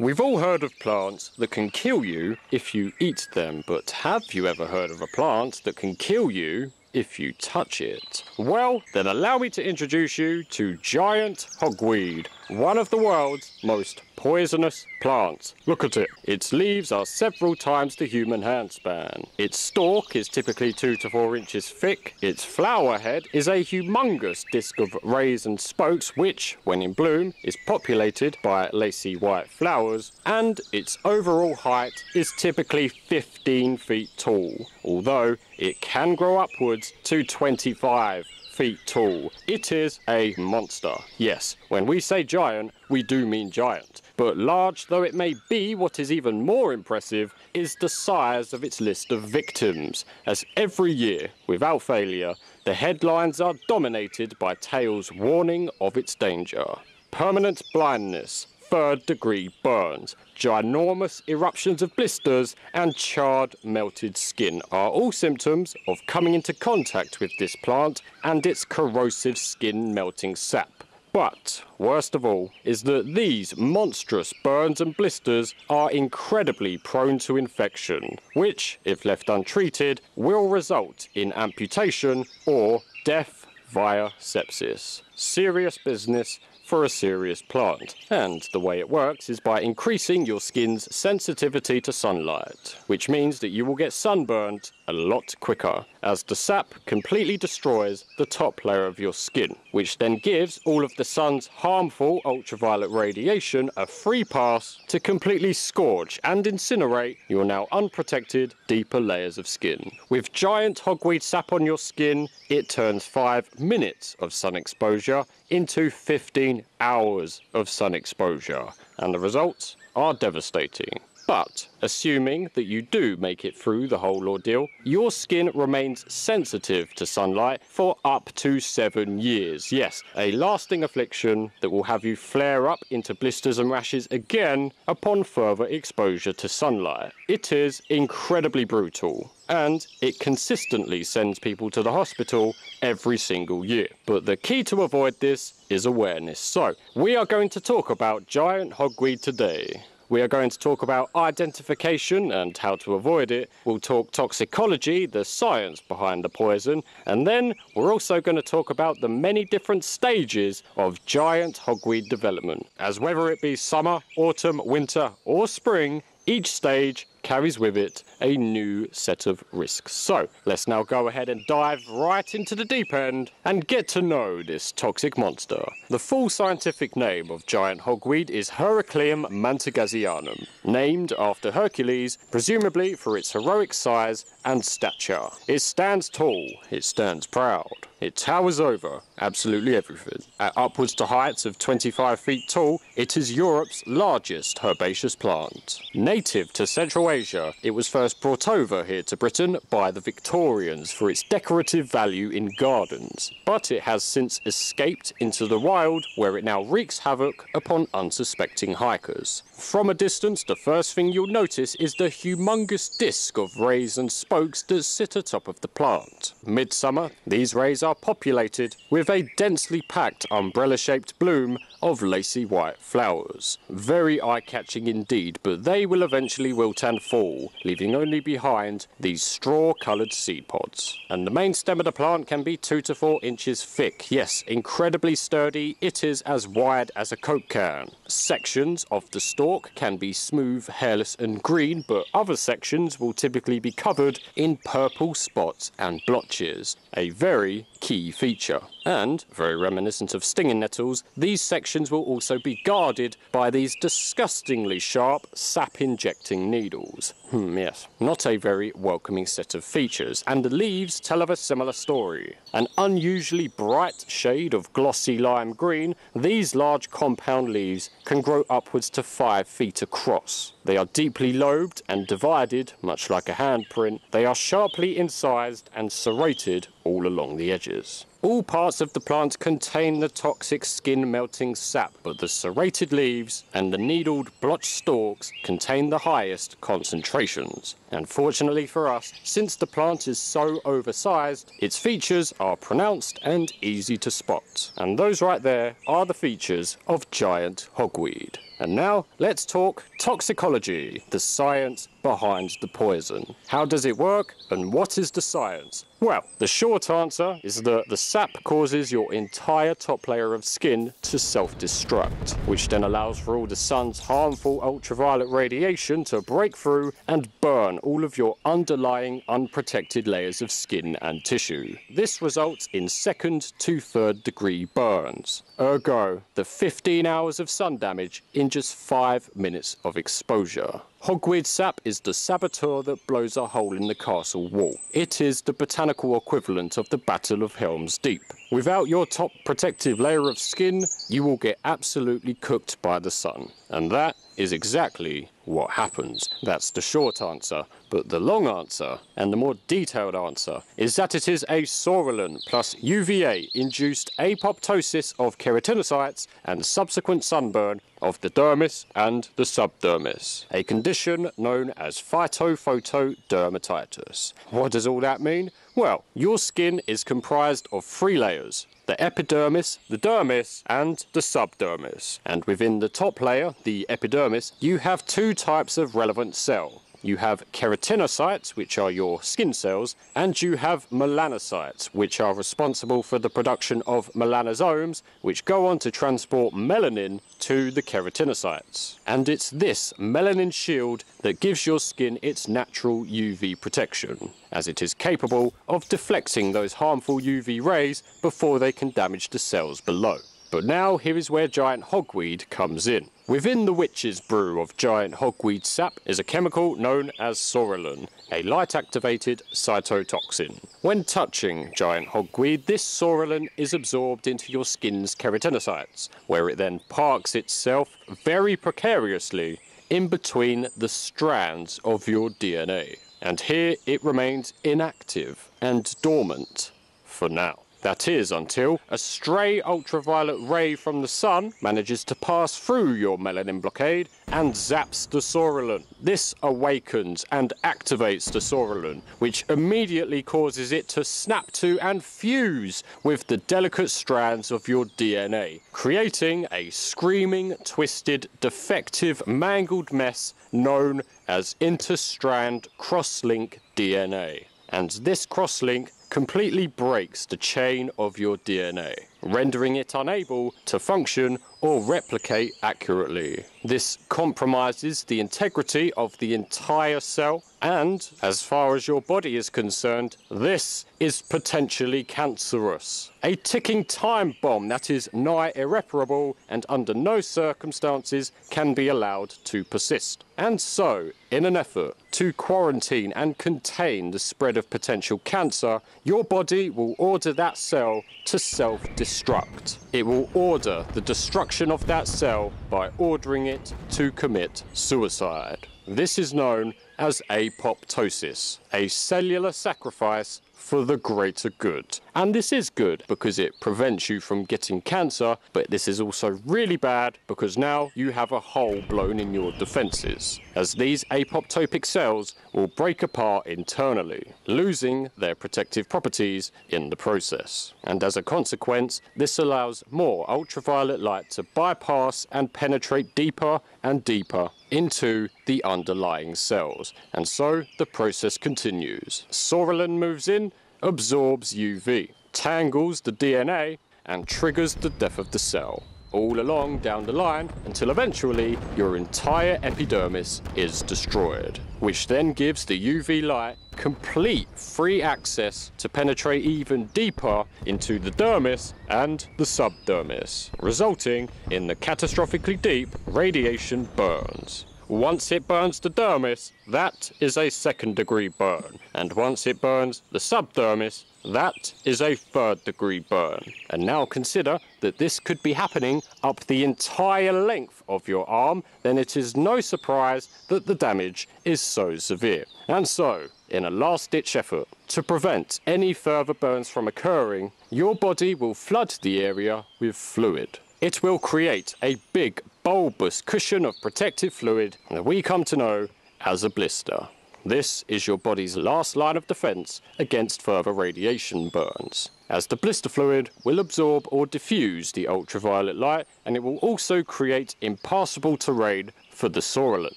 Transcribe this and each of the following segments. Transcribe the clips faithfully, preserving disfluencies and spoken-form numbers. We've all heard of plants that can kill you if you eat them, but have you ever heard of a plant that can kill you if you touch it? Well, then allow me to introduce you to giant hogweed, one of the world's most poisonous plants. Look at it. Its leaves are several times the human handspan. Its stalk is typically two to four inches thick. Its flower head is a humongous disc of rays and spokes, which, when in bloom, is populated by lacy white flowers, and its overall height is typically fifteen feet tall, although it can grow upwards to twenty-five feet tall. It is a monster. Yes, when we say giant, we do mean giant. But large though it may be, what is even more impressive is the size of its list of victims, as every year, without failure, the headlines are dominated by tales warning of its danger. Permanent blindness, third-degree burns, ginormous eruptions of blisters, and charred, melted skin are all symptoms of coming into contact with this plant and its corrosive skin-melting sap. But worst of all is that these monstrous burns and blisters are incredibly prone to infection, which, if left untreated, will result in amputation or death via sepsis. Serious business for a serious plant, and the way it works is by increasing your skin's sensitivity to sunlight, which means that you will get sunburned a lot quicker, as the sap completely destroys the top layer of your skin, which then gives all of the sun's harmful ultraviolet radiation a free pass to completely scorch and incinerate your now unprotected deeper layers of skin. With giant hogweed sap on your skin, it turns five minutes of sun exposure into fifteen hours of sun exposure, and the results are devastating. But assuming that you do make it through the whole ordeal, your skin remains sensitive to sunlight for up to seven years. Yes, a lasting affliction that will have you flare up into blisters and rashes again upon further exposure to sunlight. It is incredibly brutal, and it consistently sends people to the hospital every single year. But the key to avoid this is awareness. So we are going to talk about giant hogweed today. We are going to talk about identification and how to avoid it. We'll talk toxicology, the science behind the poison, and then we're also going to talk about the many different stages of giant hogweed development. As whether it be summer, autumn, winter, or spring, each stage carries with it a new set of risks. So let's now go ahead and dive right into the deep end and get to know this toxic monster. The full scientific name of giant hogweed is Heracleum mantegazzianum, named after Hercules, presumably for its heroic size and stature. It stands tall, it stands proud, it towers over absolutely everything. At upwards to heights of twenty-five feet tall, it is Europe's largest herbaceous plant. Native to Central Asia, it was first brought over here to Britain by the Victorians for its decorative value in gardens, but it has since escaped into the wild, where it now wreaks havoc upon unsuspecting hikers. From a distance, the first thing you'll notice is the humongous disc of rays and spokes that sit atop of the plant. Midsummer, these rays are populated with a densely packed umbrella-shaped bloom of lacy white flowers. Very eye-catching indeed, but they will eventually wilt and fall, leaving only behind these straw-coloured seed pods. And the main stem of the plant can be two to four inches thick. Yes, incredibly sturdy, it is as wide as a Coke can. Sections of the stalk can be smooth, hairless and green, but other sections will typically be covered in purple spots and blotches, a very key feature. And, very reminiscent of stinging nettles, these sections will also be guarded by these disgustingly sharp, sap-injecting needles. Hmm, yes, not a very welcoming set of features, and the leaves tell of a similar story. An unusually bright shade of glossy lime green, these large compound leaves can grow upwards to five feet across. They are deeply lobed and divided, much like a handprint. They are sharply incised and serrated all along the edges. All parts of the plant contain the toxic skin-melting sap, but the serrated leaves and the needled blotched stalks contain the highest concentrations. And fortunately for us, since the plant is so oversized, its features are pronounced and easy to spot. And those right there are the features of giant hogweed. And now let's talk toxicology, the science behind the poison. How does it work and what is the science? Well, the short answer is that the sap causes your entire top layer of skin to self-destruct, which then allows for all the sun's harmful ultraviolet radiation to break through and burn all of your underlying unprotected layers of skin and tissue. This results in second to third degree burns. Ergo, the fifteen hours of sun damage in just five minutes of exposure. Hogweed sap is the saboteur that blows a hole in the castle wall. It is the botanical equivalent of the Battle of Helm's Deep. Without your top protective layer of skin, you will get absolutely cooked by the sun. And that is exactly what happens. That's the short answer. But the long answer, and the more detailed answer, is that it is a sorolin plus U V A-induced apoptosis of keratinocytes and subsequent sunburn of the dermis and the subdermis, a condition known as phytophotodermatitis. What does all that mean? Well, your skin is comprised of three layers: the epidermis, the dermis, and the subdermis. And within the top layer, the epidermis, you have two types of relevant cell. You have keratinocytes, which are your skin cells, and you have melanocytes, which are responsible for the production of melanosomes, which go on to transport melanin to the keratinocytes. And it's this melanin shield that gives your skin its natural U V protection, as it is capable of deflecting those harmful U V rays before they can damage the cells below. But now here is where giant hogweed comes in. Within the witch's brew of giant hogweed sap is a chemical known as sorolin, a light-activated cytotoxin. When touching giant hogweed, this sorolin is absorbed into your skin's keratinocytes, where it then parks itself very precariously in between the strands of your D N A. And here it remains inactive and dormant for now. That is, until a stray ultraviolet ray from the sun manages to pass through your melanin blockade and zaps the sorolin. This awakens and activates the sorolin, which immediately causes it to snap to and fuse with the delicate strands of your D N A, creating a screaming, twisted, defective, mangled mess known as interstrand crosslink D N A. And this crosslink completely breaks the chain of your D N A, rendering it unable to function or replicate accurately. This compromises the integrity of the entire cell, and as far as your body is concerned, this is potentially cancerous. A ticking time bomb that is nigh irreparable and under no circumstances can be allowed to persist. And so, in an effort to quarantine and contain the spread of potential cancer, your body will order that cell to self-destruct. It will order the destruction of that cell by ordering it to commit suicide. This is known as apoptosis, a cellular sacrifice for the greater good. And this is good because it prevents you from getting cancer, but this is also really bad because now you have a hole blown in your defenses, as these apoptotic cells will break apart internally, losing their protective properties in the process. And as a consequence, this allows more ultraviolet light to bypass and penetrate deeper and deeper into the underlying cells. And so the process continues. Sorolin moves in, absorbs U V, tangles the D N A, and triggers the death of the cell, all along down the line until eventually your entire epidermis is destroyed, which then gives the U V light complete free access to penetrate even deeper into the dermis and the subdermis, resulting in the catastrophically deep radiation burns. Once it burns the dermis, that is a second degree burn, and once it burns the subdermis, that is a third degree burn. And now consider that this could be happening up the entire length of your arm, then it is no surprise that the damage is so severe. And so, in a last-ditch effort to prevent any further burns from occurring, your body will flood the area with fluid. It will create a big, bulbous cushion of protective fluid that we come to know as a blister. This is your body's last line of defense against further radiation burns. as the blister fluid will absorb or diffuse the ultraviolet light, and it will also create impassable terrain for the Saurilin.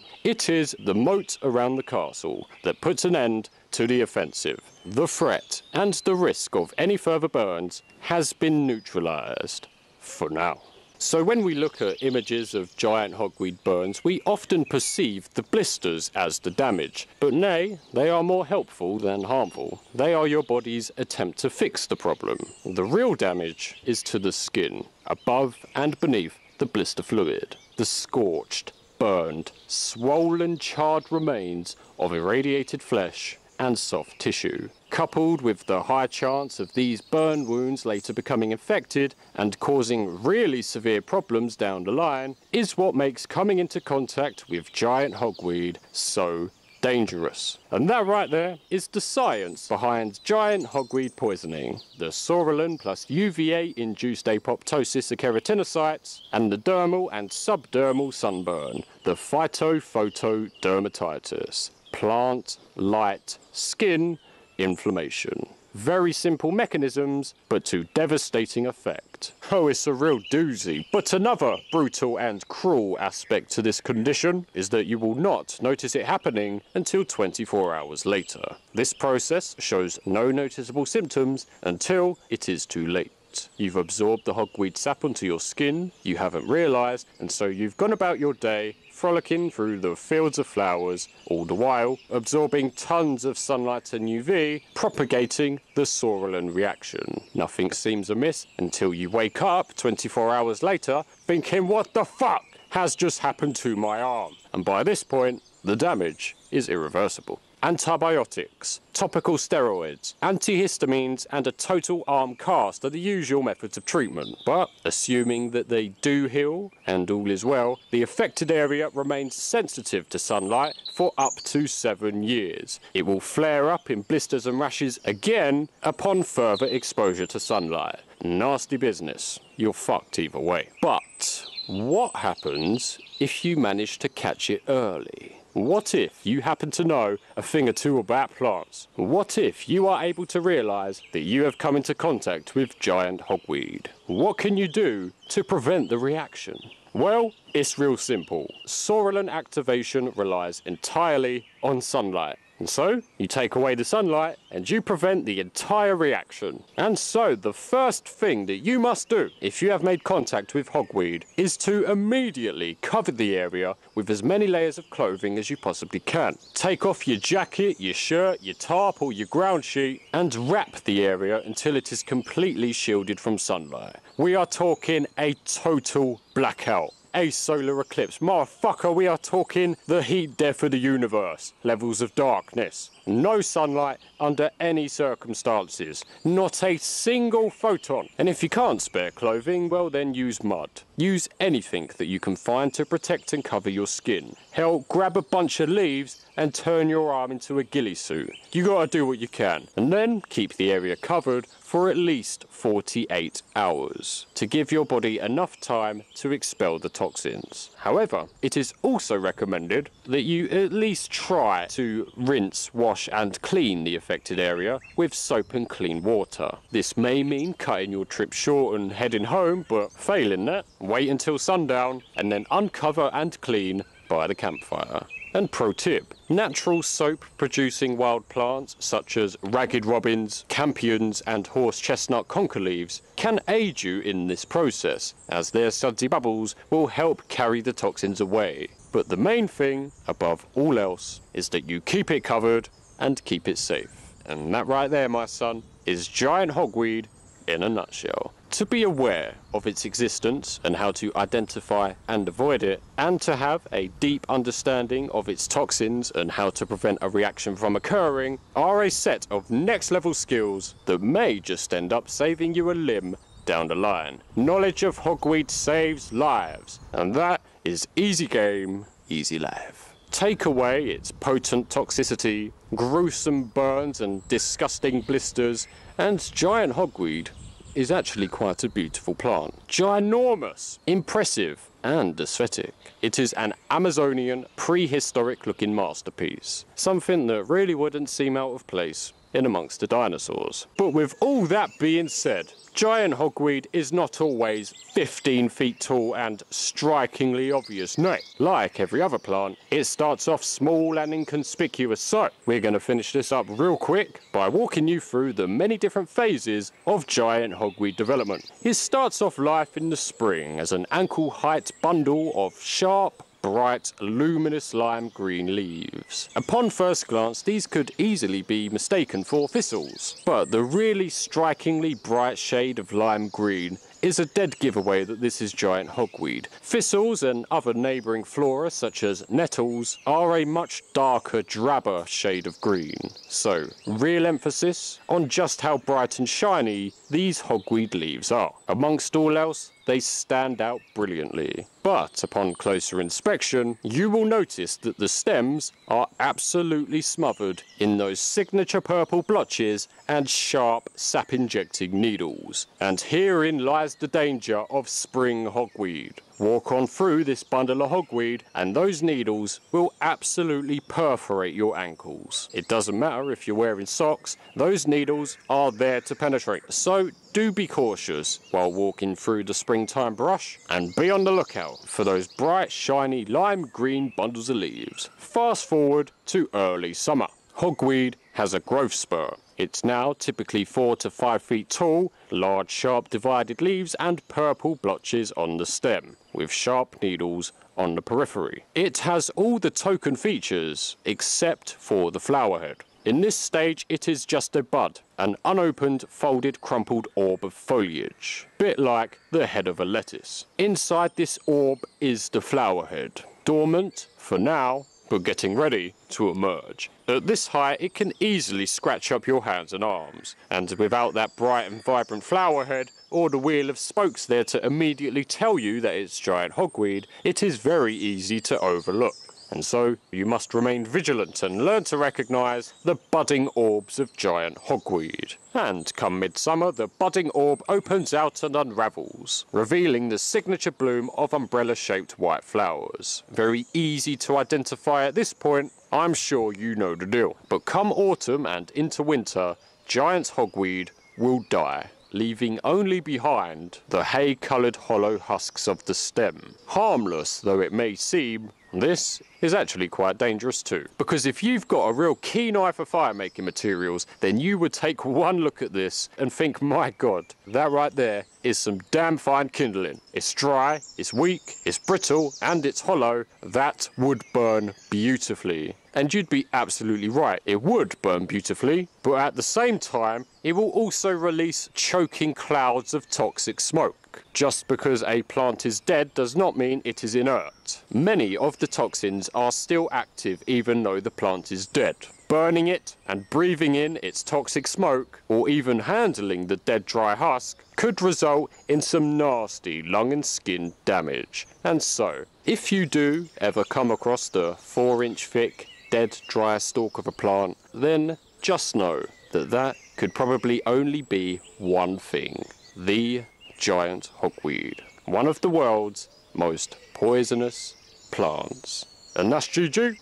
It is the moat around the castle that puts an end to the offensive. The threat and the risk of any further burns has been neutralised for now. So when we look at images of giant hogweed burns, we often perceive the blisters as the damage, but nay, they are more helpful than harmful. They are your body's attempt to fix the problem. The real damage is to the skin, above and beneath the blister fluid. The scorched, burned, swollen, charred remains of irradiated flesh and soft tissue, coupled with the high chance of these burn wounds later becoming infected and causing really severe problems down the line, is what makes coming into contact with giant hogweed so dangerous. And that right there is the science behind giant hogweed poisoning, the Saurilin plus U V A-induced apoptosis of keratinocytes, and the dermal and subdermal sunburn, the phytophotodermatitis. Plant, light, skin, inflammation. Very simple mechanisms, but to devastating effect. Oh, it's a real doozy. But another brutal and cruel aspect to this condition is that you will not notice it happening until twenty-four hours later. This process shows no noticeable symptoms until it is too late. You've absorbed the hogweed sap onto your skin, you haven't realised, and so you've gone about your day frolicking through the fields of flowers, all the while absorbing tons of sunlight and U V, propagating the Saurilin reaction. Nothing seems amiss until you wake up twenty-four hours later thinking, what the fuck has just happened to my arm? And by this point, the damage is irreversible. Antibiotics, topical steroids, antihistamines, and a total arm cast are the usual methods of treatment. But assuming that they do heal and all is well, the affected area remains sensitive to sunlight for up to seven years. It will flare up in blisters and rashes again upon further exposure to sunlight. Nasty business. You're fucked either way. But what happens if you manage to catch it early? What if you happen to know a thing or two about plants? What if you are able to realise that you have come into contact with giant hogweed? What can you do to prevent the reaction? Well, it's real simple. Saurilin activation relies entirely on sunlight. And so, you take away the sunlight and you prevent the entire reaction. And so, the first thing that you must do if you have made contact with hogweed is to immediately cover the area with as many layers of clothing as you possibly can. Take off your jacket, your shirt, your tarp or your ground sheet and wrap the area until it is completely shielded from sunlight. We are talking a total blackout. A solar eclipse. Motherfucker, we are talking the heat death of the universe. Levels of darkness. No sunlight under any circumstances. Not a single photon. And if you can't spare clothing, well then use mud. Use anything that you can find to protect and cover your skin. Hell, grab a bunch of leaves and turn your arm into a ghillie suit. You gotta do what you can. And then keep the area covered for at least forty-eight hours to give your body enough time to expel the toxins. However, it is also recommended that you at least try to rinse, wash and clean the affected area with soap and clean water. This may mean cutting your trip short and heading home, but failing that, wait until sundown and then uncover and clean by the campfire. And pro tip, natural soap producing wild plants such as ragged robins, campions and horse chestnut conker leaves can aid you in this process as their sudsy bubbles will help carry the toxins away. But the main thing above all else is that you keep it covered and keep it safe. And that right there, my son, is giant hogweed in a nutshell. To be aware of its existence and how to identify and avoid it, and to have a deep understanding of its toxins and how to prevent a reaction from occurring, are a set of next level skills that may just end up saving you a limb down the line. Knowledge of hogweed saves lives, and that is easy game, easy life. Take away its potent toxicity, gruesome burns and disgusting blisters, and giant hogweed is actually quite a beautiful plant. Ginormous, impressive and aesthetic. It is an Amazonian prehistoric looking masterpiece, something that really wouldn't seem out of place in amongst the dinosaurs. But with all that being said, giant hogweed is not always fifteen feet tall and strikingly obvious. No, like every other plant, it starts off small and inconspicuous. So we're going to finish this up real quick by walking you through the many different phases of giant hogweed development. It starts off life in the spring as an ankle-height bundle of sharp, bright, luminous lime green leaves. Upon first glance, these could easily be mistaken for thistles, but the really strikingly bright shade of lime green is a dead giveaway that this is giant hogweed. Thistles and other neighbouring flora, such as nettles, are a much darker, drabber shade of green. So, real emphasis on just how bright and shiny these hogweed leaves are. Amongst all else, they stand out brilliantly. But upon closer inspection, you will notice that the stems are absolutely smothered in those signature purple blotches and sharp, sap-injecting needles. And herein lies the danger of spring hogweed. Walk on through this bundle of hogweed and those needles will absolutely perforate your ankles. It doesn't matter if you're wearing socks, those needles are there to penetrate. So do be cautious while walking through the springtime brush and be on the lookout for those bright, shiny, lime green bundles of leaves. Fast forward to early summer. Hogweed has a growth spurt. It's now typically four to five feet tall, large sharp divided leaves and purple blotches on the stem, with sharp needles on the periphery. It has all the token features except for the flower head. In this stage it is just a bud, an unopened, folded, crumpled orb of foliage, bit like the head of a lettuce. Inside this orb is the flower head, dormant for now, but getting ready to emerge. At this height, it can easily scratch up your hands and arms, and without that bright and vibrant flower head or the wheel of spokes there to immediately tell you that it's giant hogweed, it is very easy to overlook. And so you must remain vigilant and learn to recognise the budding orbs of giant hogweed. And come midsummer, the budding orb opens out and unravels, revealing the signature bloom of umbrella-shaped white flowers. Very easy to identify at this point, I'm sure you know the deal. But come autumn and into winter, giant hogweed will die, leaving only behind the hay-coloured hollow husks of the stem. Harmless though it may seem, this is actually quite dangerous too. Because if you've got a real keen eye for fire-making materials, then you would take one look at this and think, my God, that right there is some damn fine kindling. It's dry, it's weak, it's brittle, and it's hollow. That would burn beautifully. And you'd be absolutely right, it would burn beautifully, but at the same time, it will also release choking clouds of toxic smoke. Just because a plant is dead does not mean it is inert. Many of the toxins are still active even though the plant is dead. Burning it and breathing in its toxic smoke, or even handling the dead dry husk, could result in some nasty lung and skin damage. And so, if you do ever come across the four inch thick dead dry stalk of a plant, then just know that that could probably only be one thing: the giant hogweed, one of the world's most poisonous plants. And that's G G.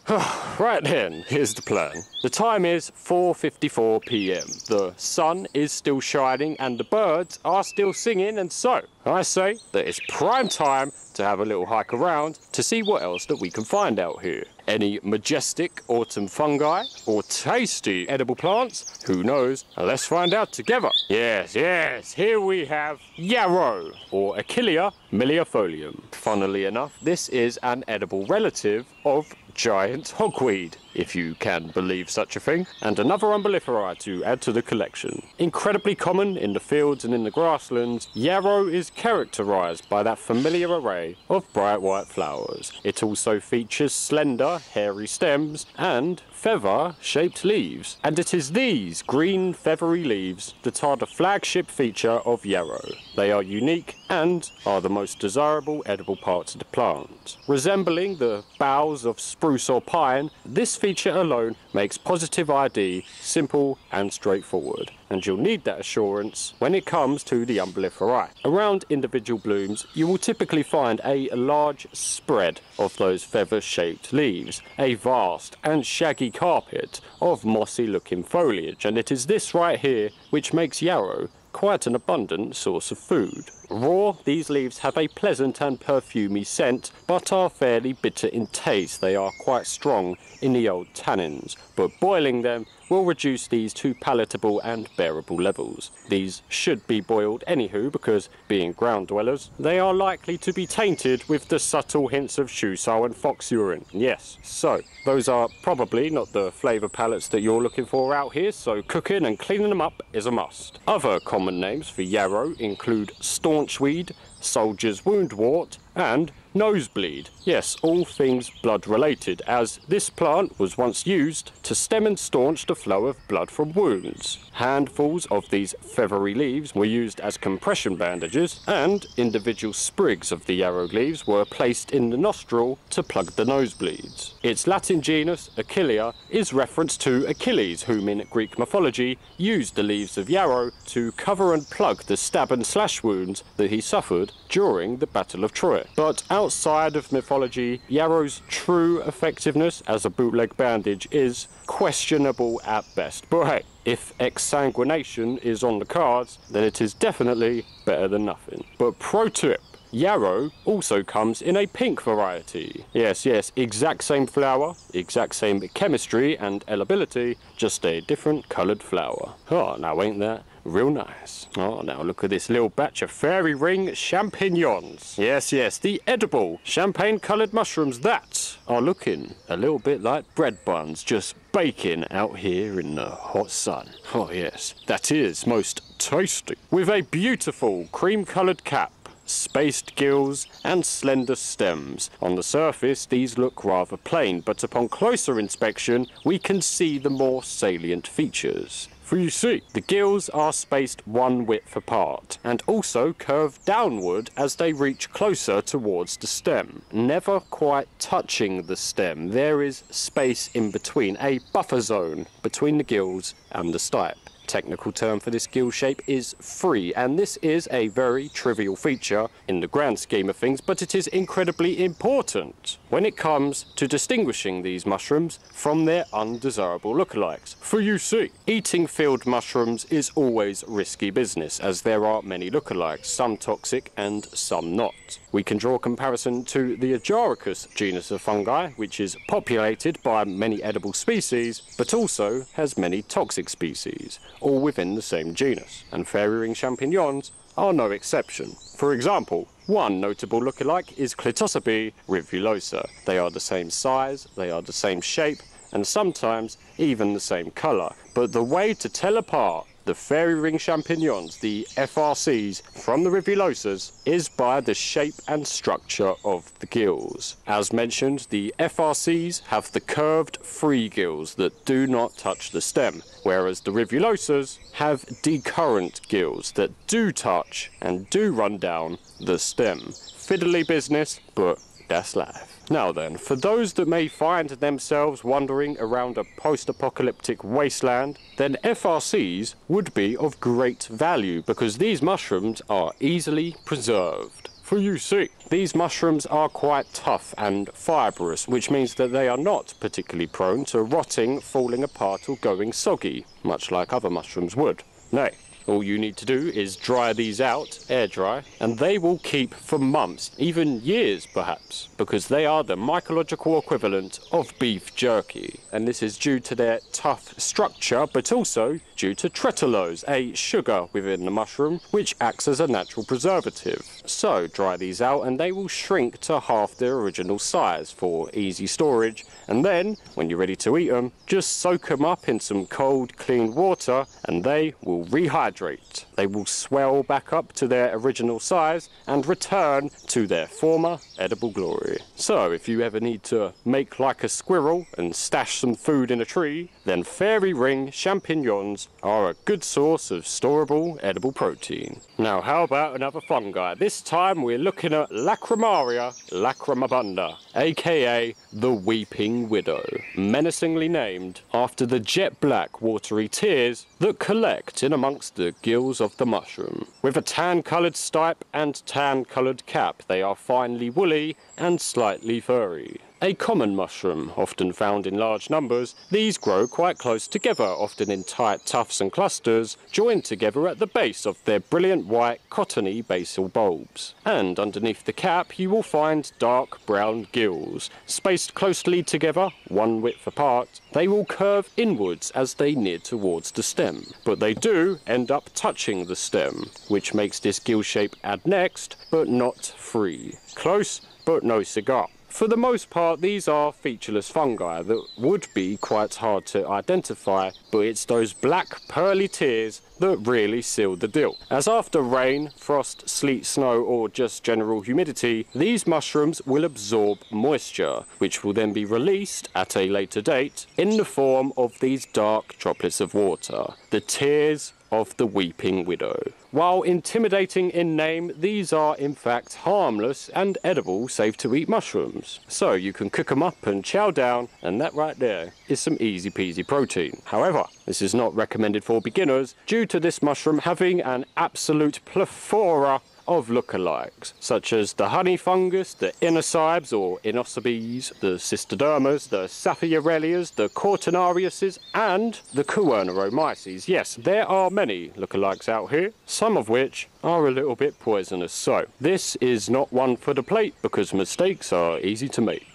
Right then, here's the plan. The time is four fifty-four p m The sun is still shining and the birds are still singing, and so I say that it's prime time to have a little hike around to see what else that we can find out here. Any majestic autumn fungi or tasty edible plants? Who knows? Let's find out together. Yes, yes, here we have yarrow, or Achillea millefolium. Funnily enough, this is an edible relative of giant hogweed, if you can believe such a thing, and another umbellifera to add to the collection. Incredibly common in the fields and in the grasslands, yarrow is characterised by that familiar array of bright white flowers. It also features slender, hairy stems and feather-shaped leaves, and it is these green feathery leaves that are the flagship feature of yarrow. They are unique and are the most desirable edible parts of the plant. Resembling the boughs of spruce or pine, this feature feature alone makes positive I D simple and straightforward, and you'll need that assurance when it comes to the umbelliferae. Around individual blooms, you will typically find a large spread of those feather-shaped leaves, a vast and shaggy carpet of mossy-looking foliage, and it is this right here which makes yarrow quite an abundant source of food. Raw, these leaves have a pleasant and perfumy scent, but are fairly bitter in taste. They are quite strong in the old tannins, but boiling them will reduce these to palatable and bearable levels. These should be boiled anywho, because being ground dwellers, they are likely to be tainted with the subtle hints of shoe sole and fox urine. Yes, so those are probably not the flavour palettes that you're looking for out here, so cooking and cleaning them up is a must. Other common names for yarrow include storm Weed, soldier's woundwort, and nosebleed. Yes, all things blood related, as this plant was once used to stem and staunch the flow of blood from wounds. Handfuls of these feathery leaves were used as compression bandages, and individual sprigs of the yarrow leaves were placed in the nostril to plug the nosebleeds. Its Latin genus, Achillea, is referenced to Achilles, whom in Greek mythology used the leaves of yarrow to cover and plug the stab and slash wounds that he suffered during the Battle of Troy. But outside of mythology, yarrow's true effectiveness as a bootleg bandage is questionable at best. But hey, if exsanguination is on the cards, then it is definitely better than nothing. But pro tip, yarrow also comes in a pink variety. Yes, yes, exact same flower, exact same chemistry and edibility, just a different coloured flower. Oh, now ain't that real nice? Oh, now look at this little batch of fairy ring champignons. Yes, yes, the edible champagne coloured mushrooms that are looking a little bit like bread buns, just baking out here in the hot sun. Oh yes, that is most tasty. With a beautiful cream coloured cap, spaced gills and slender stems. On the surface these look rather plain, but upon closer inspection we can see the more salient features. For you see, the gills are spaced one width apart and also curve downward as they reach closer towards the stem. Never quite touching the stem, there is space in between, a buffer zone between the gills and the stipe. Technical term for this gill shape is free, and this is a very trivial feature in the grand scheme of things, but it is incredibly important when it comes to distinguishing these mushrooms from their undesirable lookalikes. For you see, eating field mushrooms is always risky business, as there are many lookalikes, some toxic and some not. We can draw comparison to the Agaricus genus of fungi, which is populated by many edible species, but also has many toxic species, all within the same genus, and fairy ring champignons are no exception. For example, one notable lookalike is Clitocybe rivulosa. They are the same size, they are the same shape, and sometimes even the same colour. But the way to tell apart the fairy ring champignons, the F R Cs, from the rivulosas is by the shape and structure of the gills. As mentioned, the F R Cs have the curved free gills that do not touch the stem, whereas the rivulosas have decurrent gills that do touch and do run down the stem. Fiddly business, but that's life. Now then, for those that may find themselves wandering around a post-apocalyptic wasteland, then F R Cs would be of great value because these mushrooms are easily preserved. For you see, these mushrooms are quite tough and fibrous, which means that they are not particularly prone to rotting, falling apart or going soggy, much like other mushrooms would. Nay, all you need to do is dry these out, air dry, and they will keep for months, even years perhaps, because they are the mycological equivalent of beef jerky. And this is due to their tough structure, but also due to trehalose, a sugar within the mushroom, which acts as a natural preservative. So dry these out and they will shrink to half their original size for easy storage. And then, when you're ready to eat them, just soak them up in some cold, clean water and they will rehydrate. They will swell back up to their original size and return to their former edible glory. So if you ever need to make like a squirrel and stash some food in a tree, then fairy ring champignons are a good source of storable edible protein. Now how about another fungi? This This time we're looking at Lacrimaria lacrimabunda, aka the Weeping Widow, menacingly named after the jet black watery tears that collect in amongst the gills of the mushroom. With a tan-coloured stipe and tan-coloured cap, they are finely woolly and slightly furry. A common mushroom, often found in large numbers, these grow quite close together, often in tight tufts and clusters, joined together at the base of their brilliant white, cottony basal bulbs. And underneath the cap you will find dark brown gills. Spaced closely together, one width apart, they will curve inwards as they near towards the stem. But they do end up touching the stem, which makes this gill shape adnext, but not free. Close, but no cigar. For the most part, these are featureless fungi that would be quite hard to identify, but it's those black pearly tears that really seal the deal. As after rain, frost, sleet, snow, or just general humidity, these mushrooms will absorb moisture, which will then be released at a later date in the form of these dark droplets of water, the tears of the Weeping Widow. While intimidating in name, these are in fact harmless and edible safe to eat mushrooms. So you can cook them up and chow down, and that right there is some easy peasy protein. However, this is not recommended for beginners due to this mushroom having an absolute plethora of lookalikes, such as the honey fungus, the inocibes or inocibes, the cistodermas, the saphiurelias, the cortinariuses, and the Coerneromyces. Yes, there are many lookalikes out here, some of which are a little bit poisonous, so this is not one for the plate because mistakes are easy to make.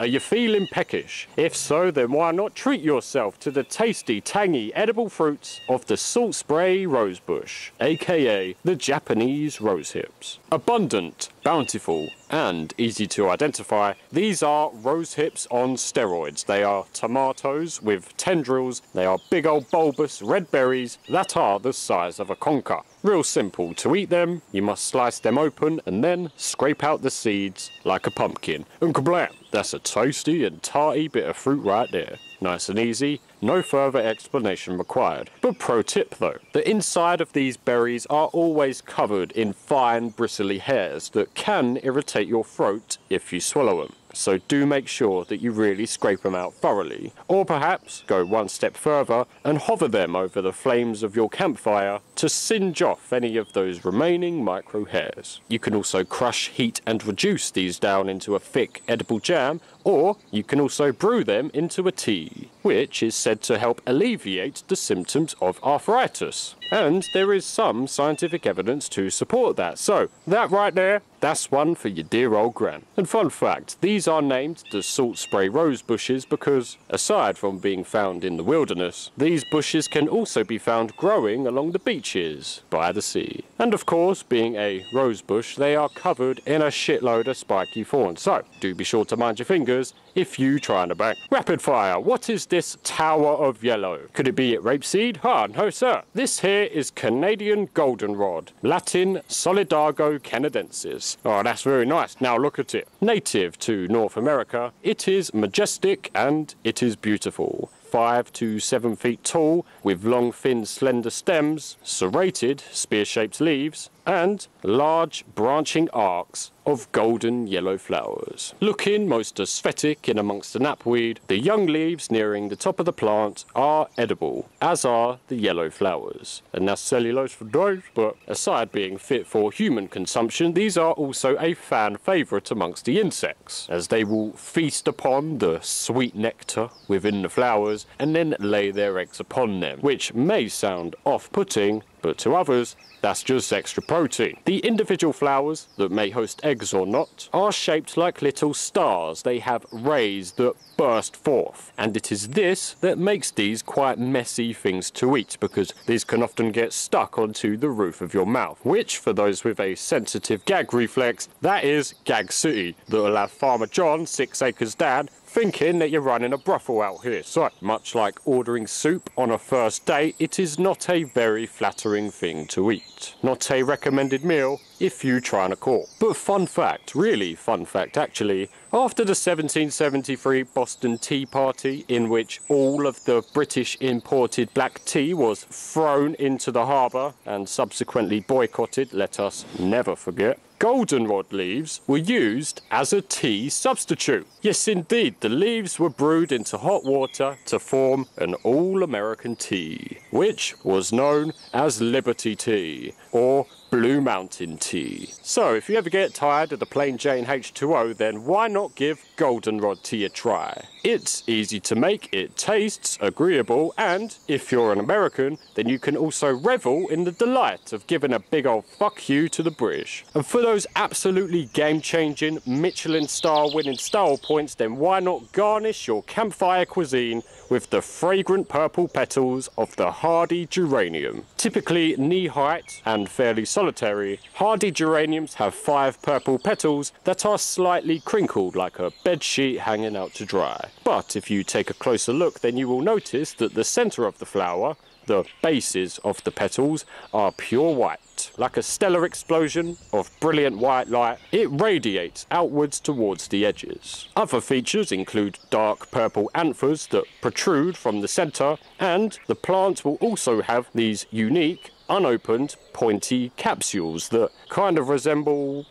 Are you feeling peckish? If so, then why not treat yourself to the tasty, tangy, edible fruits of the salt spray rosebush, aka the Japanese rosehips. Abundant, bountiful, and easy to identify, these are rosehips on steroids. They are tomatoes with tendrils. They are big old bulbous red berries that are the size of a conker. Real simple to eat them. You must slice them open and then scrape out the seeds like a pumpkin. And kablam! That's a toasty and tarty bit of fruit right there. Nice and easy, no further explanation required. But pro tip though, the inside of these berries are always covered in fine bristly hairs that can irritate your throat if you swallow them. So do make sure that you really scrape them out thoroughly. Or perhaps go one step further and hover them over the flames of your campfire to singe off any of those remaining micro hairs. You can also crush, heat and reduce these down into a thick edible jam, or you can also brew them into a tea, which is said to help alleviate the symptoms of arthritis. And there is some scientific evidence to support that. So that right there, that's one for your dear old gran. And fun fact, these are named the salt spray rose bushes because, aside from being found in the wilderness, these bushes can also be found growing along the beaches by the sea. And of course, being a rose bush, they are covered in a shitload of spiky thorns. So do be sure to mind your fingers if you try to bang. Rapid fire, what is this tower of yellow? Could it be it rapeseed? Ah, no sir. This here is Canadian goldenrod, Latin Solidago canadensis. Oh, that's very nice. Now look at it. Native to North America, it is majestic and it is beautiful. Five to seven feet tall, with long, thin, slender stems, serrated, spear-shaped leaves, and large branching arcs of golden yellow flowers. Looking most aesthetic in amongst the knapweed, the young leaves nearing the top of the plant are edible, as are the yellow flowers. And that's cellulose for days, but aside being fit for human consumption, these are also a fan favourite amongst the insects, as they will feast upon the sweet nectar within the flowers and then lay their eggs upon them, which may sound off-putting, but to others, that's just extra protein. The individual flowers, that may host eggs or not, are shaped like little stars. They have rays that burst forth, and it is this that makes these quite messy things to eat, because these can often get stuck onto the roof of your mouth, which, for those with a sensitive gag reflex, that is Gag City, that'll have Farmer John, six acres down, thinking that you're running a brothel out here. So, much like ordering soup on a first date, it is not a very flattering thing to eat. Not a recommended meal if you try and a call. But fun fact, really fun fact actually, after the seventeen seventy-three Boston Tea Party, in which all of the British imported black tea was thrown into the harbour and subsequently boycotted, let us never forget, goldenrod leaves were used as a tea substitute. Yes indeed, the leaves were brewed into hot water to form an all-American tea, which was known as Liberty Tea, or Blue Mountain Tea. So if you ever get tired of the plain Jane H two O, then why not give goldenrod tea a try? It's easy to make, it tastes agreeable, and if you're an American, then you can also revel in the delight of giving a big old fuck you to the British. And for those absolutely game-changing, Michelin-star winning style points, then why not garnish your campfire cuisine with the fragrant purple petals of the hardy geranium? Typically knee-height and fairly solitary, hardy geraniums have five purple petals that are slightly crinkled like a bedsheet hanging out to dry. But if you take a closer look, then you will notice that the centre of the flower, the bases of the petals, are pure white. Like a stellar explosion of brilliant white light, it radiates outwards towards the edges. Other features include dark purple anthers that protrude from the centre, and the plant will also have these unique, unopened, pointy capsules that kind of resemble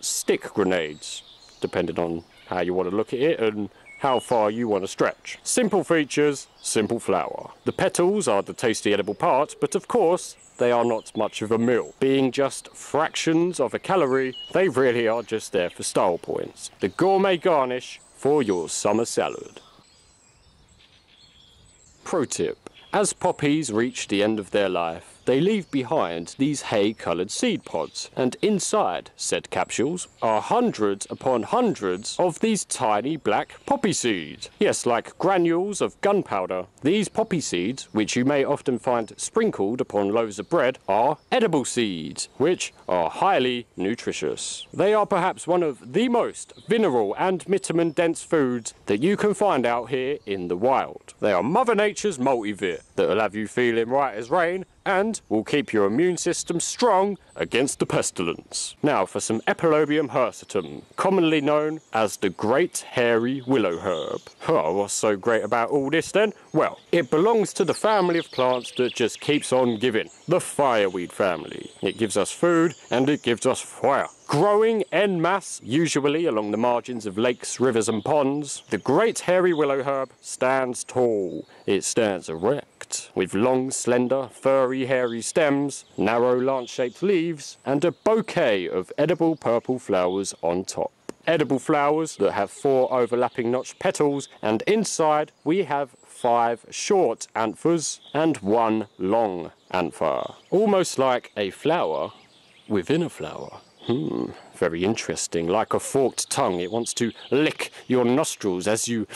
stick grenades, depending on how you want to look at it and how far you want to stretch. Simple features, simple flower. The petals are the tasty edible part, but of course they are not much of a meal. Being just fractions of a calorie, they really are just there for style points. The gourmet garnish for your summer salad. Pro tip. As poppies reach the end of their life, they leave behind these hay-coloured seed pods, and inside said capsules are hundreds upon hundreds of these tiny black poppy seeds. Yes, like granules of gunpowder. These poppy seeds, which you may often find sprinkled upon loaves of bread, are edible seeds, which are highly nutritious. They are perhaps one of the most mineral and vitamin-dense foods that you can find out here in the wild. They are Mother Nature's multivit that'll have you feeling right as rain, and will keep your immune system strong against the pestilence. Now for some Epilobium hirsutum, commonly known as the Great Hairy Willow Herb. Oh, what's so great about all this then? Well, it belongs to the family of plants that just keeps on giving, the fireweed family. It gives us food and it gives us fire. Growing en masse, usually along the margins of lakes, rivers and ponds, the Great Hairy Willow Herb stands tall. It stands erect, with long, slender, furry, hairy stems, narrow, lance-shaped leaves, and a bouquet of edible purple flowers on top. Edible flowers that have four overlapping notched petals, and inside we have five short anthers and one long anther. Almost like a flower within a flower. Hmm, very interesting. Like a forked tongue, it wants to lick your nostrils as you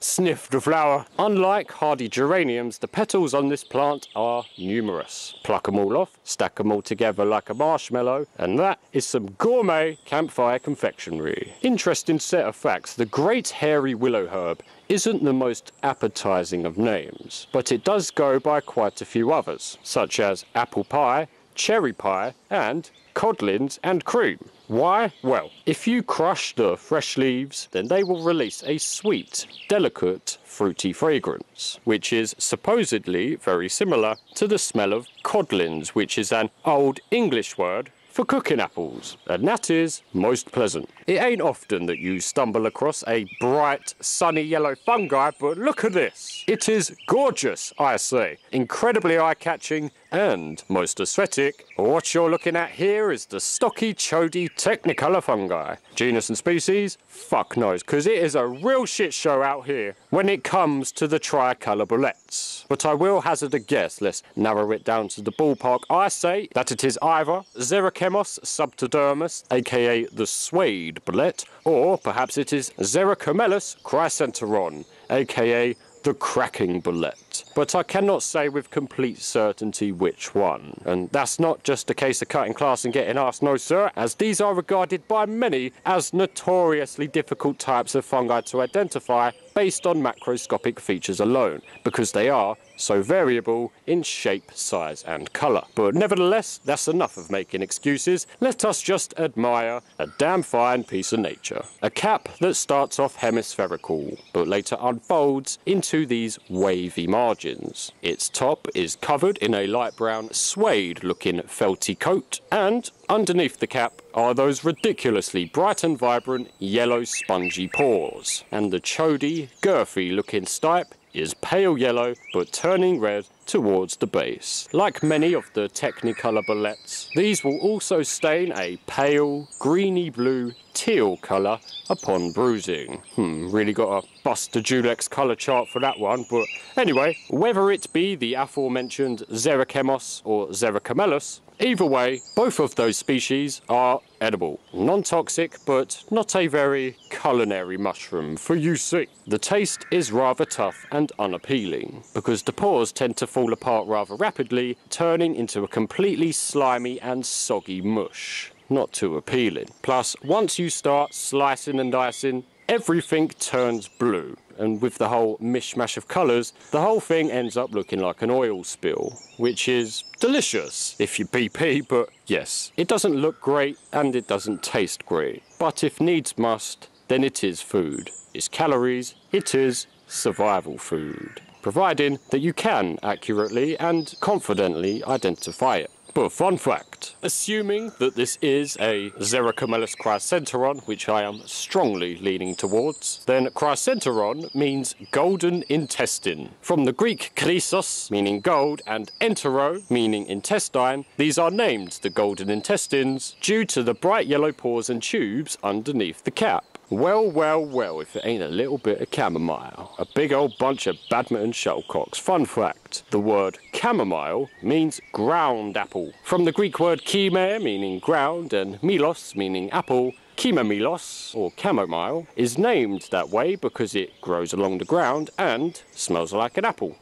sniff the flower. Unlike hardy geraniums, the petals on this plant are numerous. Pluck them all off, stack them all together like a marshmallow, and that is some gourmet campfire confectionery. Interesting set of facts. The Great Hairy Willow Herb isn't the most appetizing of names, but it does go by quite a few others, such as apple pie, cherry pie, and codlins and cream. Why? Well, if you crush the fresh leaves, then they will release a sweet, delicate, fruity fragrance, which is supposedly very similar to the smell of codlins, which is an old English word for cooking apples, and that is most pleasant. It ain't often that you stumble across a bright, sunny yellow fungi, but look at this. It is gorgeous, I say. Incredibly eye-catching and most aesthetic. What you're looking at here is the stocky, chody Technicolor fungi. Genus and species? Fuck knows, because it is a real shit show out here when it comes to the tricolour bulettes. But I will hazard a guess, let's narrow it down to the ballpark. I say that it is either Xerocomellus subtomentosus, aka the suede bulette, or perhaps it is Xerocomellus chrysenteron, aka the cracking bulette. but I cannot say with complete certainty which one. And that's not just a case of cutting class and getting asked, no sir, as these are regarded by many as notoriously difficult types of fungi to identify based on macroscopic features alone, because they are so variable in shape, size and colour. But nevertheless, that's enough of making excuses. Let us just admire a damn fine piece of nature. A cap that starts off hemispherical, but later unfolds into these wavy margins. Its top is covered in a light brown suede-looking felty coat, and underneath the cap are those ridiculously bright and vibrant yellow spongy pores, and the chody, girthy-looking stipe is pale yellow but turning red towards the base. Like many of the Technicolor balettes, these will also stain a pale, greeny-blue teal colour upon bruising. Hmm, really got to bust the Julex colour chart for that one, but anyway, whether it be the aforementioned Xerocomellus or Xerocomellus, either way, both of those species are edible, non-toxic, but not a very culinary mushroom, for you see. The taste is rather tough and unappealing, because the pores tend to fall apart rather rapidly, turning into a completely slimy and soggy mush. Not too appealing. Plus, once you start slicing and dicing, everything turns blue, and with the whole mishmash of colours, the whole thing ends up looking like an oil spill, which is delicious if you B P, but yes, it doesn't look great and it doesn't taste great. But if needs must, then it is food. It's calories, it is survival food, providing that you can accurately and confidently identify it. But fun fact, assuming that this is a Xerocomellus chrysenteron, which I am strongly leaning towards, then chrysenteron means golden intestine. From the Greek chrysos, meaning gold, and entero, meaning intestine, these are named the golden intestines due to the bright yellow pores and tubes underneath the cap. Well, well, well, if it ain't a little bit of chamomile. A big old bunch of badminton shuttlecocks. Fun fact, the word chamomile means ground apple. From the Greek word chime, meaning ground, and milos, meaning apple, Chimamelos, or chamomile, is named that way because it grows along the ground and smells like an apple.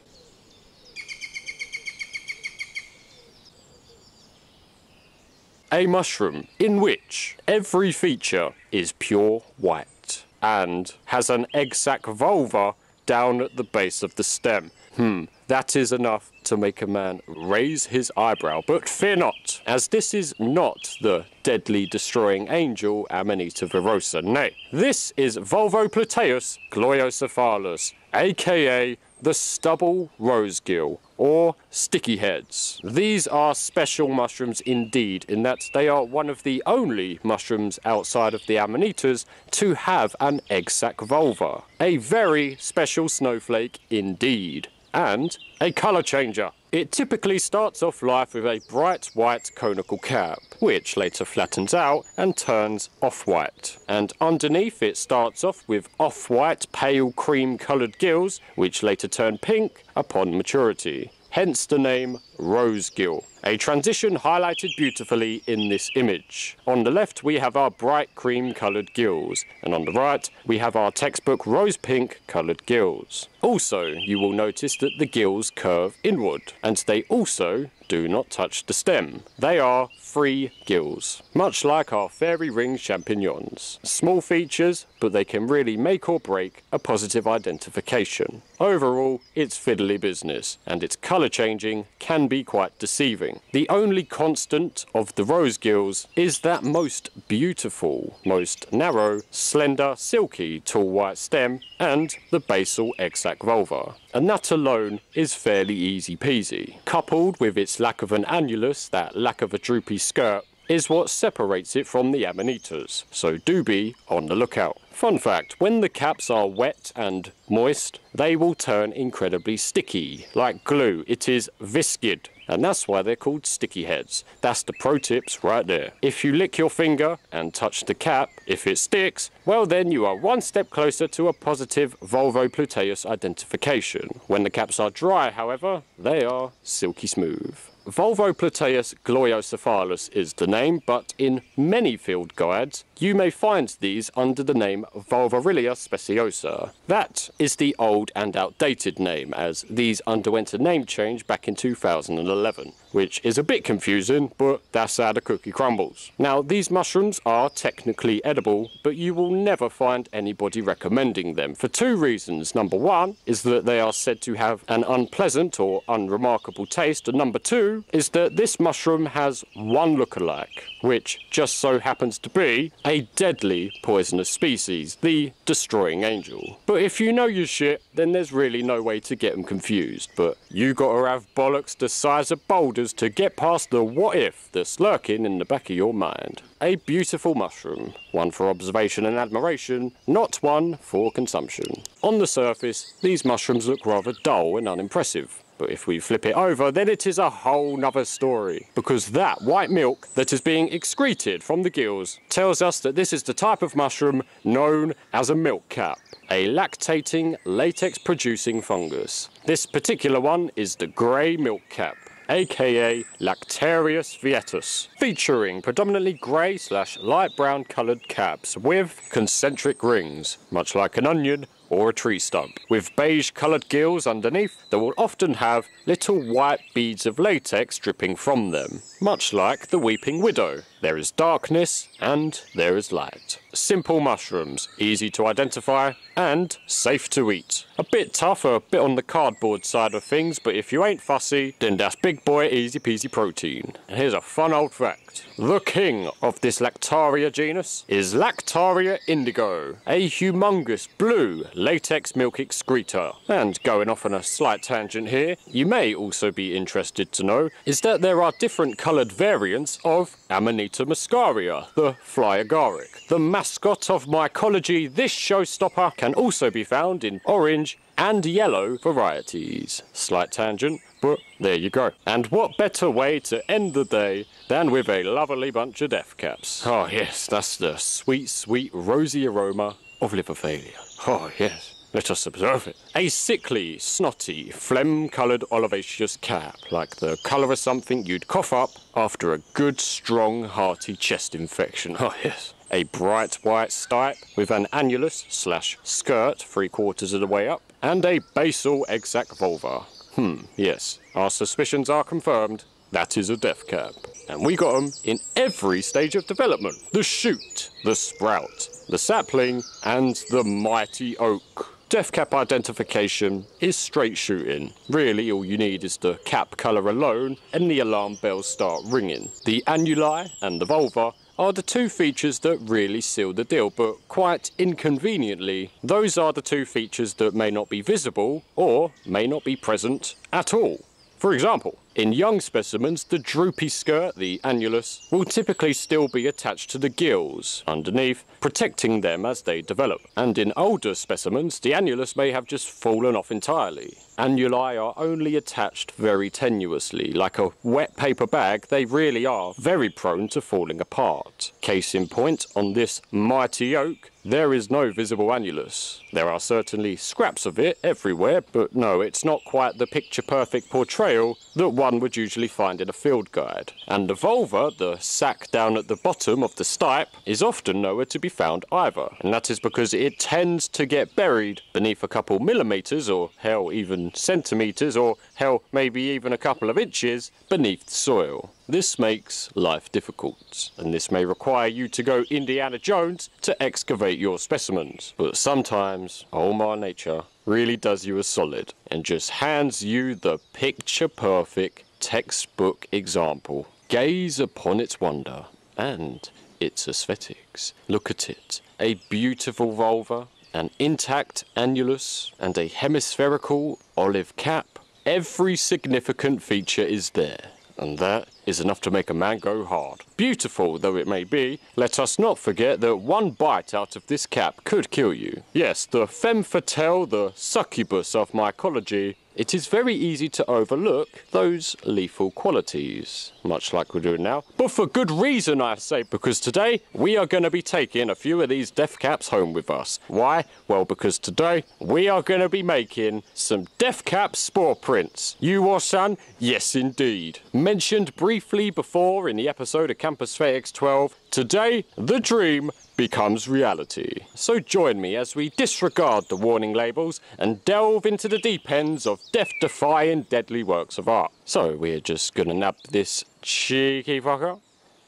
A mushroom in which every feature is pure white and has an egg sac vulva down at the base of the stem. Hmm, that is enough to make a man raise his eyebrow, but fear not, as this is not the deadly destroying angel Amanita virosa. Nay, this is Volvopluteus gloiocephalus, aka the stubble rosegill, or sticky heads. These are special mushrooms indeed, in that they are one of the only mushrooms outside of the Amanitas to have an egg sac vulva. A very special snowflake indeed, and a colour changer. It typically starts off life with a bright white conical cap, which later flattens out and turns off-white. And underneath it starts off with off-white pale cream-coloured gills, which later turn pink upon maturity. Hence the name rosegill, a transition highlighted beautifully in this image. On the left we have our bright cream-coloured gills, and on the right we have our textbook rose-pink coloured gills. Also, you will notice that the gills curve inward, and they also do not touch the stem. They are free gills, much like our fairy ring champignons. Small features, but they can really make or break a positive identification. Overall, it's fiddly business, and its colour changing can be quite deceiving. The only constant of the rosegills is that most beautiful, most narrow, slender, silky, tall white stem and the basal egg sac vulva. And that alone is fairly easy peasy. Coupled with its lack of an annulus, that lack of a droopy skirt, is what separates it from the Amanitas, so do be on the lookout. Fun fact, when the caps are wet and moist, they will turn incredibly sticky, like glue. It is viscid, and that's why they're called sticky heads. That's the pro tips right there. If you lick your finger and touch the cap, if it sticks, well then you are one step closer to a positive Volvopluteus identification. When the caps are dry, however, they are silky smooth. Volvopluteus gloiocephalus is the name, but in many field guides, you may find these under the name Volvariella speciosa. That is the old and outdated name, as these underwent a name change back in two thousand eleven, which is a bit confusing, but that's how the cookie crumbles. Now, these mushrooms are technically edible, but you will never find anybody recommending them for two reasons. Number one is that they are said to have an unpleasant or unremarkable taste, and number two, is that this mushroom has one lookalike, which just so happens to be a deadly poisonous species, the destroying angel. But if you know your shit, then there's really no way to get them confused. But you gotta have bollocks the size of boulders to get past the what if that's lurking in the back of your mind. A beautiful mushroom, one for observation and admiration, not one for consumption. On the surface, these mushrooms look rather dull and unimpressive. But if we flip it over, then it is a whole nother story, because that white milk that is being excreted from the gills tells us that this is the type of mushroom known as a milk cap, a lactating, latex-producing fungus. This particular one is the grey milk cap, aka Lactarius vietus, featuring predominantly grey slash light brown coloured caps with concentric rings, much like an onion or a tree stump, with beige coloured gills underneath that will often have little white beads of latex dripping from them, much like the weeping widow. There is darkness and there is light. Simple mushrooms, easy to identify and safe to eat. A bit tougher, a bit on the cardboard side of things, but if you ain't fussy, then that's big boy easy peasy protein. And here's a fun old fact. The king of this Lactaria genus is Lactaria indigo, a humongous blue latex milk excreta. And going off on a slight tangent here, you may also be interested to know is that there are different coloured variants of Amanita muscaria, the fly agaric. The mascot of mycology, this showstopper can also be found in orange and yellow varieties. Slight tangent, but there you go. And what better way to end the day than with a lovely bunch of death caps. Oh yes, that's the sweet, sweet rosy aroma of liver failure. Oh yes. Let us observe it. A sickly, snotty, phlegm-coloured olivaceous cap, like the colour of something you'd cough up after a good, strong, hearty chest infection. Oh, yes. A bright white stipe with an annulus slash skirt three quarters of the way up, and a basal exsac vulva. Hmm, yes. Our suspicions are confirmed. That is a death cap. And we got them in every stage of development. The shoot, the sprout, the sapling, and the mighty oak. Death cap identification is straight shooting. Really, all you need is the cap colour alone and the alarm bells start ringing. The annuli and the vulva are the two features that really seal the deal, but quite inconveniently, those are the two features that may not be visible or may not be present at all. For example, in young specimens, the droopy skirt, the annulus, will typically still be attached to the gills underneath, protecting them as they develop. And in older specimens, the annulus may have just fallen off entirely. Annuli are only attached very tenuously. Like a wet paper bag, they really are very prone to falling apart. Case in point, on this mighty oak, there is no visible annulus. There are certainly scraps of it everywhere, but no, it's not quite the picture-perfect portrayal that one would usually find in a field guide. And the vulva, the sac down at the bottom of the stipe, is often nowhere to be found either. And that is because it tends to get buried beneath a couple millimetres, or hell, even centimeters, or hell, maybe even a couple of inches beneath the soil. This makes life difficult, and this may require you to go Indiana Jones to excavate your specimens. But sometimes, oh my nature, really does you a solid and just hands you the picture-perfect textbook example. Gaze upon its wonder and its aesthetics. Look at it, a beautiful vulva, an intact annulus, and a hemispherical olive cap. Every significant feature is there, and that is enough to make a man go hard. Beautiful though it may be, let us not forget that one bite out of this cap could kill you. Yes, the femme fatale, the succubus of mycology, It is very easy to overlook those lethal qualities, much like we're doing now. But for good reason, I say, because today we are going to be taking a few of these death caps home with us. Why? Well, because today we are going to be making some death cap spore prints. You are son? Yes, indeed. Mentioned briefly before in the episode of Campus Fatex twelve, today the dream becomes reality. So join me as we disregard the warning labels and delve into the deep ends of death-defying deadly works of art. So we're just gonna nab this cheeky fucker,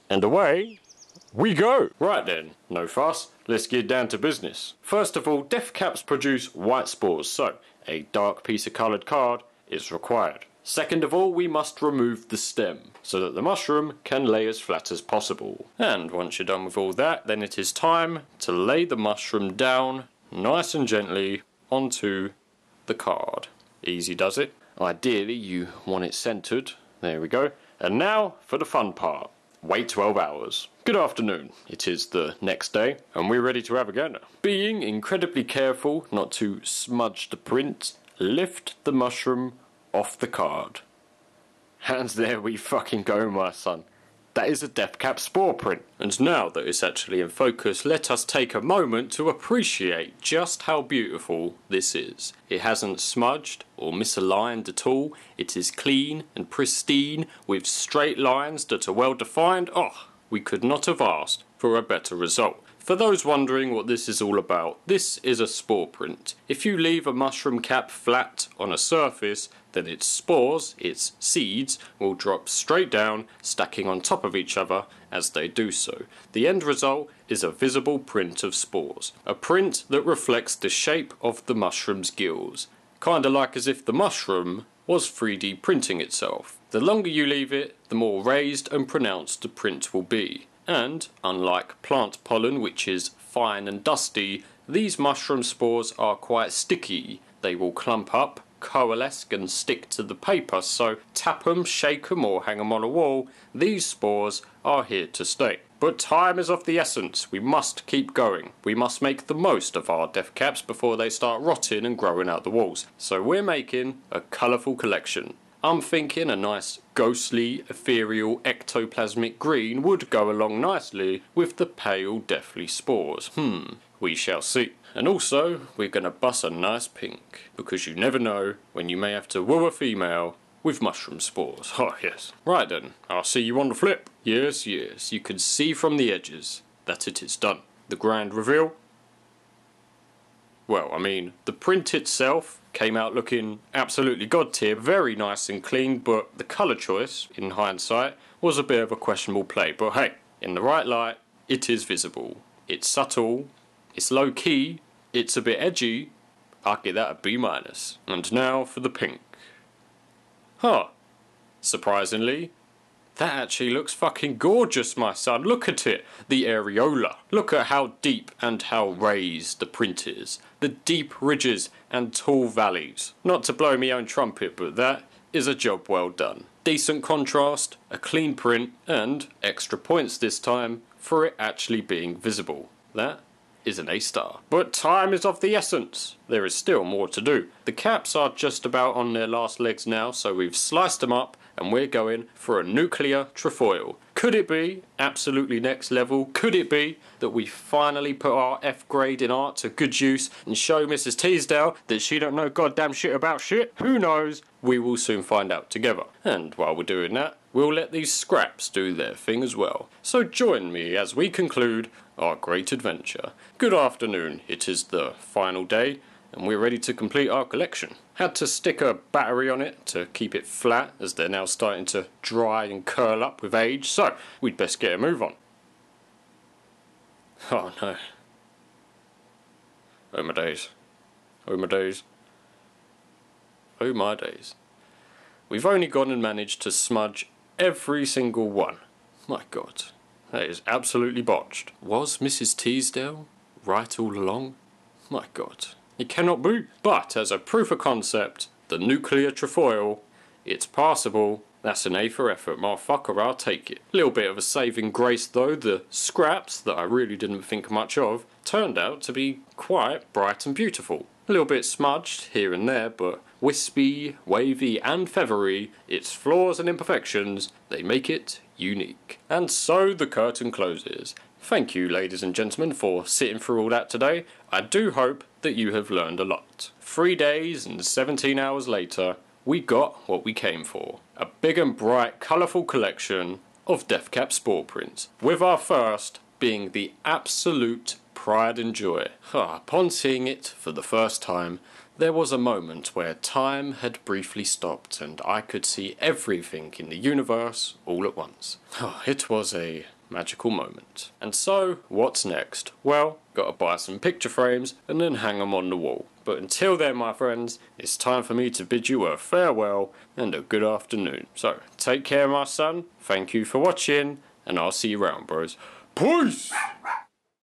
and away we go! Right then, no fuss, let's get down to business. First of all, death caps produce white spores, so a dark piece of coloured card is required. Second of all, we must remove the stem, so that the mushroom can lay as flat as possible. And once you're done with all that, then it is time to lay the mushroom down, nice and gently, onto the card. Easy does it. Ideally, you want it centered. There we go. And now for the fun part. Wait twelve hours. Good afternoon. It is the next day, and we're ready to have a go now. Being incredibly careful not to smudge the print, lift the mushroom off the card. And there we fucking go, my son. That is a death cap spore print. And now that it's actually in focus, let us take a moment to appreciate just how beautiful this is. It hasn't smudged or misaligned at all. It is clean and pristine with straight lines that are well defined. Oh, we could not have asked for a better result. For those wondering what this is all about, this is a spore print. If you leave a mushroom cap flat on a surface, then its spores, its seeds, will drop straight down, stacking on top of each other as they do so. The end result is a visible print of spores, a print that reflects the shape of the mushroom's gills, kinda like as if the mushroom was three D printing itself. The longer you leave it, the more raised and pronounced the print will be. And, unlike plant pollen, which is fine and dusty, these mushroom spores are quite sticky. They will clump up, coalesce and stick to the paper, so tap them, shake them or hang them on a wall. These spores are here to stay. But time is of the essence. We must keep going. We must make the most of our death caps before they start rotting and growing out the walls. So we're making a colourful collection. I'm thinking a nice ghostly, ethereal, ectoplasmic green would go along nicely with the pale, deathly spores. Hmm, we shall see. And also, we're gonna bust a nice pink, because you never know when you may have to woo a female with mushroom spores. Oh yes. Right then, I'll see you on the flip. Yes, yes, you can see from the edges that it is done. The grand reveal? Well, I mean, the print itself came out looking absolutely god-tier, very nice and clean, but the colour choice, in hindsight, was a bit of a questionable play. But hey, in the right light, it is visible. It's subtle, it's low-key, it's a bit edgy. I'd give that a B minus. And now for the pink. Huh. Surprisingly, that actually looks fucking gorgeous, my son. Look at it. The areola. Look at how deep and how raised the print is. The deep ridges and tall valleys. Not to blow my own trumpet, but that is a job well done. Decent contrast, a clean print, and extra points this time for it actually being visible. That is an A star. But time is of the essence. There is still more to do. The caps are just about on their last legs now, so we've sliced them up and we're going for a nuclear trefoil. Could it be absolutely next level? Could it be that we finally put our F grade in art to good use and show Missus Teasdale that she don't know goddamn shit about shit? Who knows? We will soon find out together. And while we're doing that, we'll let these scraps do their thing as well. So join me as we conclude our great adventure. Good afternoon, it is the final day and we're ready to complete our collection. Had to stick a battery on it to keep it flat as they're now starting to dry and curl up with age, so we'd best get a move on. Oh no. Oh my days. Oh my days. Oh my days. We've only gone and managed to smudge every single one. My god. That is absolutely botched. Was Missus Teasdale right all along? My god. It cannot be. But as a proof of concept, the nuclear trefoil, it's passable. That's an A for effort, motherfucker, I'll take it. Little bit of a saving grace though, the scraps that I really didn't think much of turned out to be quite bright and beautiful. A little bit smudged here and there, but wispy, wavy and feathery, its flaws and imperfections, they make it unique. And so the curtain closes. Thank you, ladies and gentlemen, for sitting through all that today. I do hope that you have learned a lot. Three days and seventeen hours later, we got what we came for. A big and bright, colourful collection of deathcap spore prints, with our first being the absolute pride and joy. Huh. Upon seeing it for the first time, there was a moment where time had briefly stopped and I could see everything in the universe all at once. Huh. It was a magical moment. And so, what's next? Well, gotta buy some picture frames and then hang them on the wall. But until then, my friends, it's time for me to bid you a farewell and a good afternoon. So, take care, my son, thank you for watching, and I'll see you around, bros. Peace!